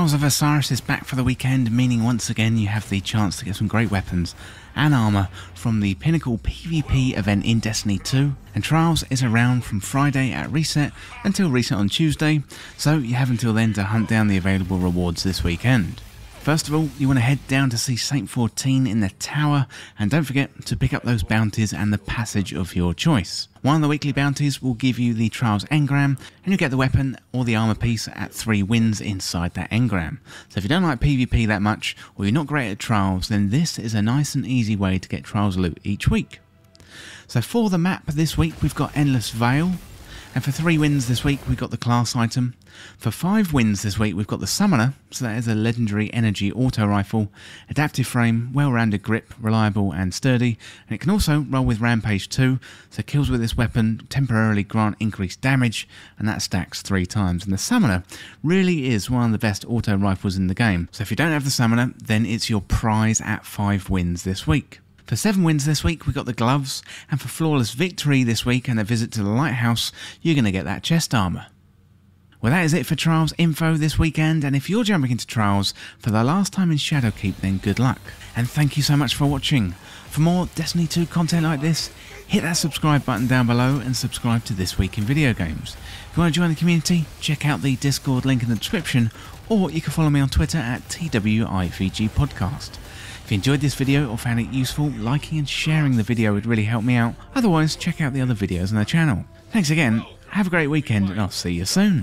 Trials of Osiris is back for the weekend, meaning once again you have the chance to get some great weapons and armour from the pinnacle PvP event in Destiny 2. And Trials is around from Friday at reset until reset on Tuesday, so you have until then to hunt down the available rewards this weekend. First of all, you want to head down to see Saint-14 in the tower, and don't forget to pick up those bounties and the passage of your choice. One of the weekly bounties will give you the Trials engram, and you'll get the weapon or the armor piece at 3 wins inside that engram. So if you don't like PvP that much, or you're not great at Trials, then this is a nice and easy way to get Trials loot each week. So for the map this week, we've got Endless Vale. And for 3 wins this week, we've got the class item. For 5 wins this week, we've got the Summoner, so that is a legendary energy auto rifle, adaptive frame, well-rounded grip, reliable and sturdy, and it can also roll with Rampage 2, so kills with this weapon temporarily grant increased damage, and that stacks 3 times. And the Summoner really is one of the best auto rifles in the game, so if you don't have the Summoner, then it's your prize at 5 wins this week. For 7 wins this week, we got the gloves, and for flawless victory this week and a visit to the lighthouse, you're going to get that chest armour. Well, that is it for Trials info this weekend, and if you're jumping into Trials for the last time in Shadowkeep, then good luck. And thank you so much for watching. For more Destiny 2 content like this, hit that subscribe button down below and subscribe to This Week in Video Games. If you want to join the community, check out the Discord link in the description, or you can follow me on Twitter at TWIVG Podcast. If you enjoyed this video or found it useful, liking and sharing the video would really help me out. Otherwise, check out the other videos on the channel. Thanks again, have a great weekend, and I'll see you soon.